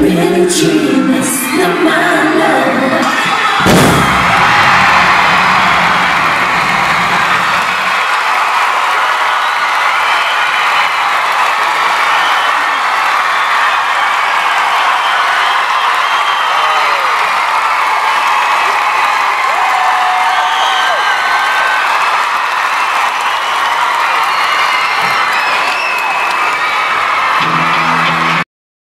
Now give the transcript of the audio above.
Really cheap.